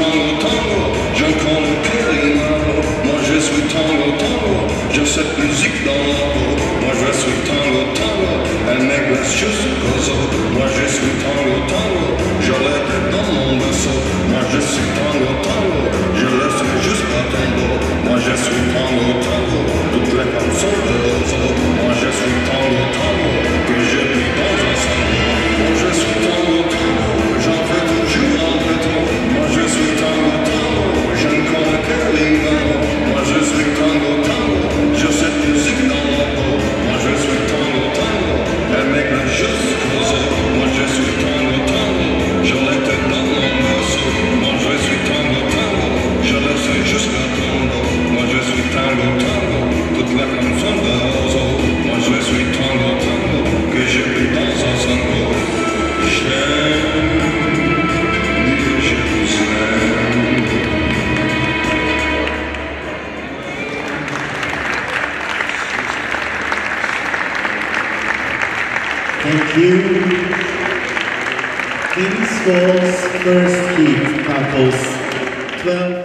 suis au tango, j'entends le périmaro. Moi je suis tango, tango, j'ai cette musique dans la peau. Moi je suis tango, tango, elle me glace jusqu'aux os. Moi je suis tango, tango, je l'ai dans mon berceau. Moi je suis tango, tango, je laisse juste pas ton dos. Moi je suis tango, tango, toutes les femmes sont de l'oiseau. Moi je suis tango, tango, que j'ai pris dans un salon. Moi je suis tango, tango, j'en fais toujours un peu trop. Moi je suis tango, tango, je ne connais que les gars. Moi je suis tango, tango, je sais musique dans ma peau. Moi je suis tango, tango, elle m'éclate jusqu'aux os. Moi je suis tango, tango, je l'étais dans mon berceau. Moi je suis tango, tango, je laisse jusqu'à ton dos. Moi je suis tango, tango, toute la canson de Roseau. Moi je suis tango, tango, que j'ai pris dans un sango. J'aime. Thank you. King's Falls First Heat, couples 12.